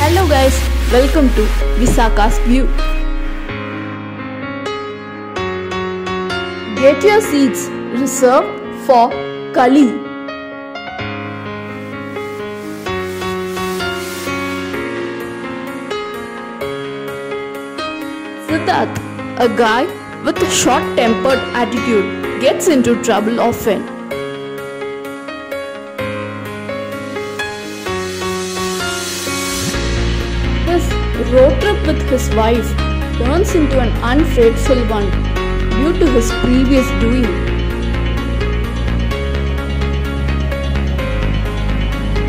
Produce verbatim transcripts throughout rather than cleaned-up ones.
Hello guys, welcome to Visaka's view. Get your seats reserved for Kali. Siddharth, a guy with a short-tempered attitude, gets into trouble often. His road trip with his wife turns into an unfaithful one due to his previous doing.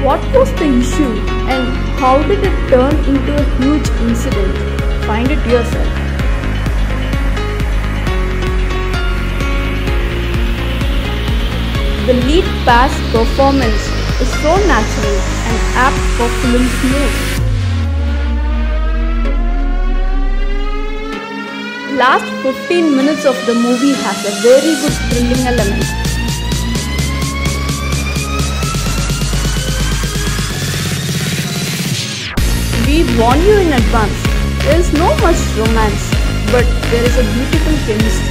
What was the issue and how did it turn into a huge incident? Find it yourself. The lead pass performance is so natural and apt for film news. Last fifteen minutes of the movie has a very good thrilling element. We warn you in advance, there is no much romance, but there is a beautiful chemistry.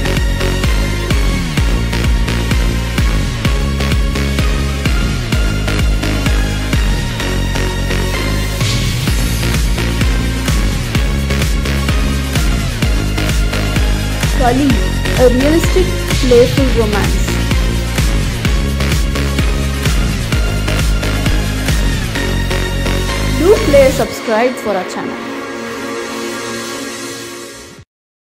Kali, a realistic, playful romance. Do play subscribe for our channel.